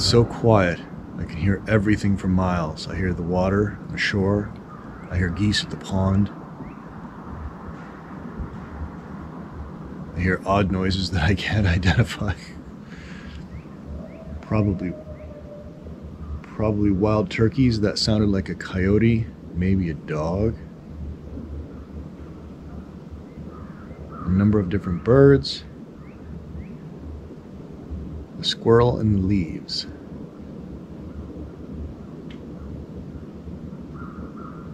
It's so quiet. I can hear everything for miles. I hear the water, the shore. I hear geese at the pond. I hear odd noises that I can't identify. Probably wild turkeys. That sounded like a coyote, maybe a dog. A number of different birds. The squirrel in the leaves.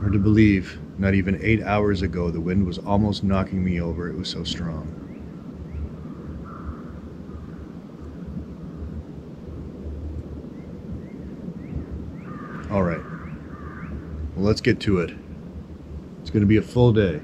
Hard to believe, not even 8 hours ago, the wind was almost knocking me over. It was so strong. All right, well, let's get to it. It's gonna be a full day.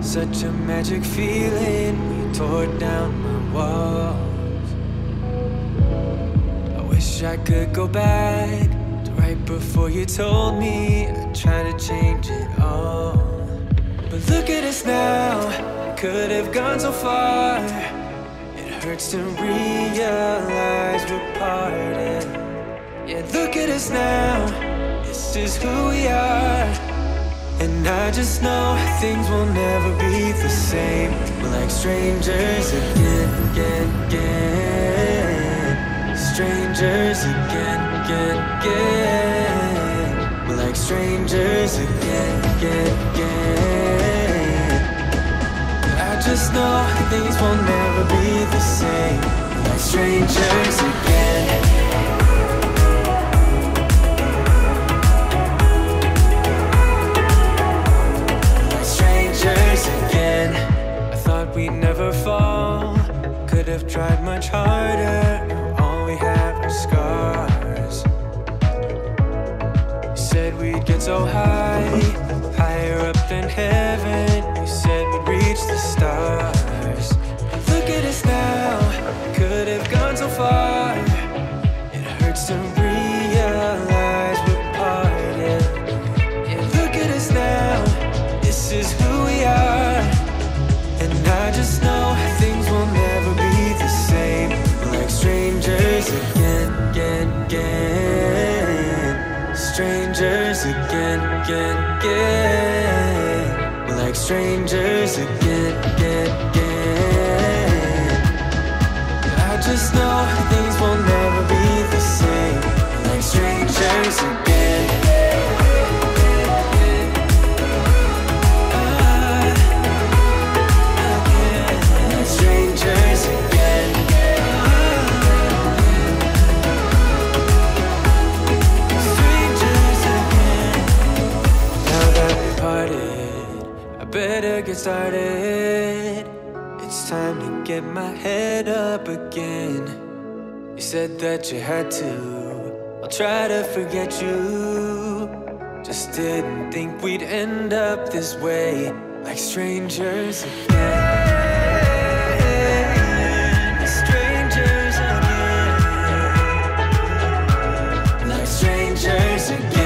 Such a magic feeling, we tore down my walls. I wish I could go back to right before you told me. I tried to change it all, but look at us now, could have gone so far. It hurts to realize we're parted. Yeah, look at us now, this is who we are. And I just know things will never be the same. We're like strangers again. Strangers again. We're like strangers again. I just know things will never be the same. We're like strangers again. We never fall, could have tried much harder. Now all we have are scars. You said we'd get so high, higher up than heaven. You said we'd reach the stars. And look at us now, could have gone so far. It hurts to realize we're parted. And look at us now, this is who we are. I just know things will never be the same. We're like strangers again. Strangers again. We're like strangers again. I just know things will never be the same. We're like strangers again. Better get started. It's time to get my head up again. You said that you had to. I'll try to forget you. Just didn't think we'd end up this way. Like strangers again. Strangers again. Like strangers again. Strangers again.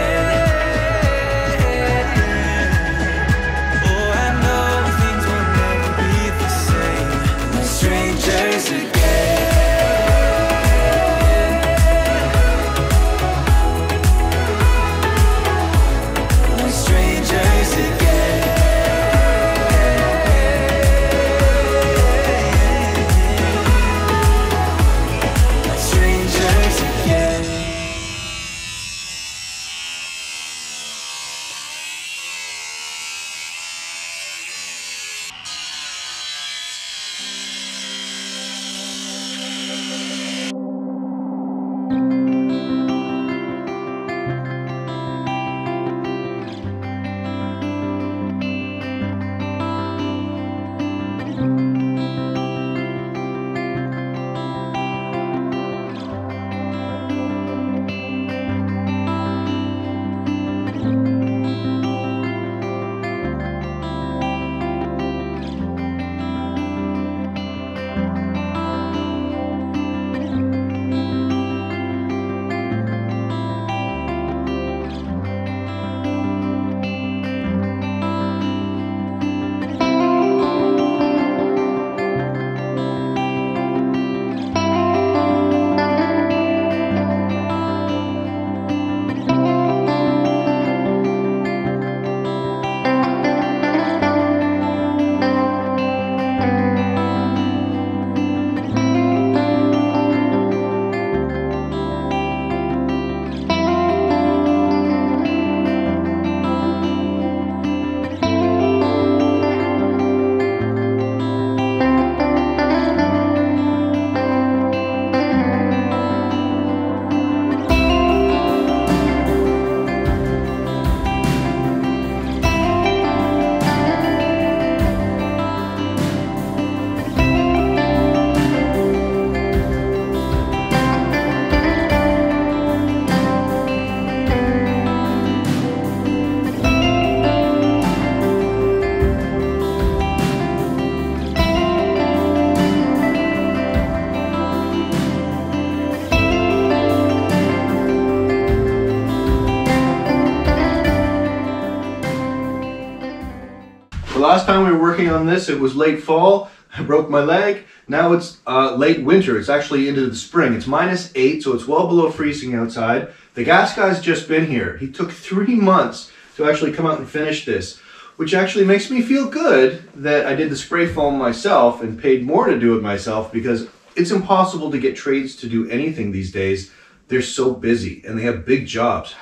The last time we were working on this, it was late fall. I broke my leg. Now it's late winter. It's actually into the spring. It's -8, so it's well below freezing outside. The gas guy's just been here. He took 3 months to actually come out and finish this, which actually makes me feel good that I did the spray foam myself and paid more to do it myself, because it's impossible to get trades to do anything these days. They're so busy and they have big jobs.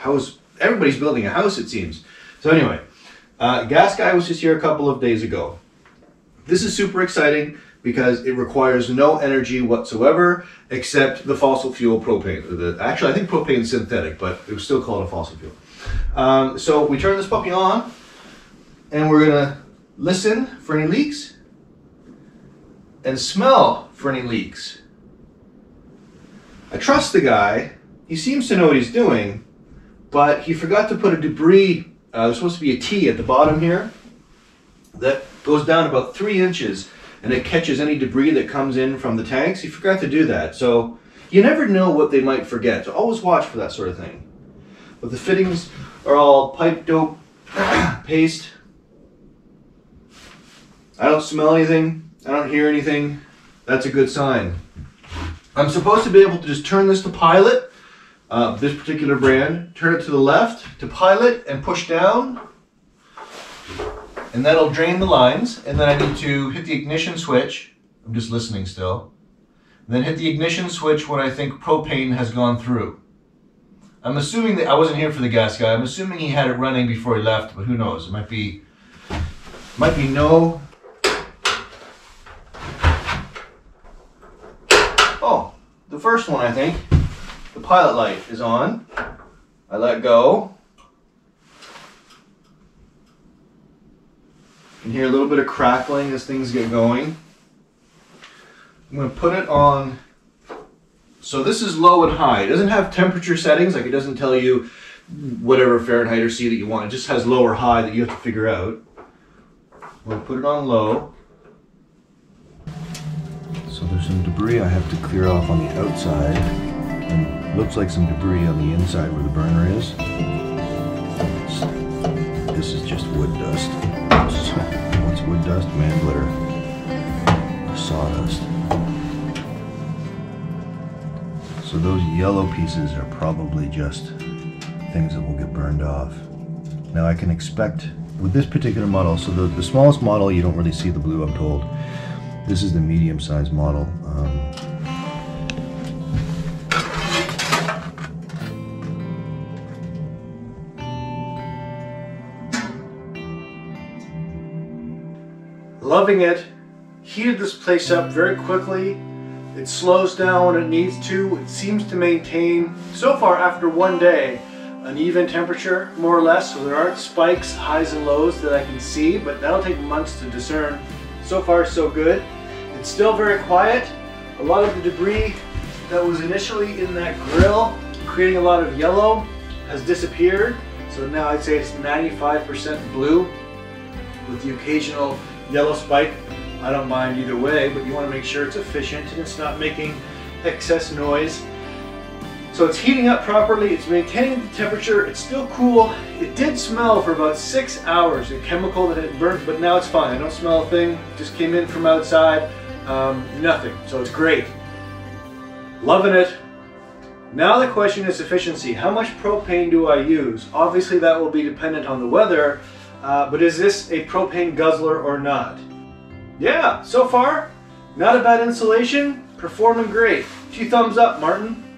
Everybody's building a house, it seems. So anyway, gas guy was just here a couple of days ago. This is super exciting because it requires no energy whatsoever except the fossil fuel propane. Actually, I think propane is synthetic, but it was still called a fossil fuel. So we turn this puppy on and we're gonna listen for any leaks and smell for any leaks. I trust the guy. He seems to know what he's doing, but he forgot to put a debris, there's supposed to be a T at the bottom here that goes down about 3 inches and it catches any debris that comes in from the tanks. He forgot to do that. So you never know what they might forget. So always watch for that sort of thing. But the fittings are all pipe dope paste. I don't smell anything. I don't hear anything. That's a good sign. I'm supposed to be able to just turn this to pilot, this particular brand, turn it to the left to pilot and push down. And that'll drain the lines, and then I need to hit the ignition switch. I'm just listening still. And then hit the ignition switch when I think propane has gone through. I'm assuming that I wasn't here for the gas guy. I'm assuming he had it running before he left, but who knows? It might be no. Oh, the first one, I think. The pilot light is on. I let go. You can hear a little bit of crackling as things get going. I'm going to put it on. So this is low and high. It doesn't have temperature settings. Like, it doesn't tell you whatever Fahrenheit or C that you want. It just has low or high that you have to figure out. We'll put it on low. So there's some debris I have to clear off on the outside. And looks like some debris on the inside where the burner is. This is just wood dust. What's wood dust, mandler, sawdust. So those yellow pieces are probably just things that will get burned off. Now I can expect with this particular model, so the smallest model, you don't really see the blue, I'm told. This is the medium-sized model. Loving it. Heated this place up very quickly. It slows down when it needs to. It seems to maintain, so far after one day, an even temperature, more or less. So there aren't spikes, highs and lows that I can see, but that'll take months to discern. So far, so good. It's still very quiet. A lot of the debris that was initially in that grill, creating a lot of yellow, has disappeared. So now I'd say it's 95% blue with the occasional yellow spike. I don't mind either way, but you want to make sure it's efficient and it's not making excess noise. So it's heating up properly, it's maintaining the temperature, it's still cool. It did smell for about 6 hours, a chemical that had burnt, but now it's fine. I don't smell a thing, just came in from outside, nothing. So it's great. Loving it. Now the question is efficiency. How much propane do I use? Obviously that will be dependent on the weather, but is this a propane guzzler or not? Yeah, so far, not a bad insulation, performing great. A few thumbs up, Martin.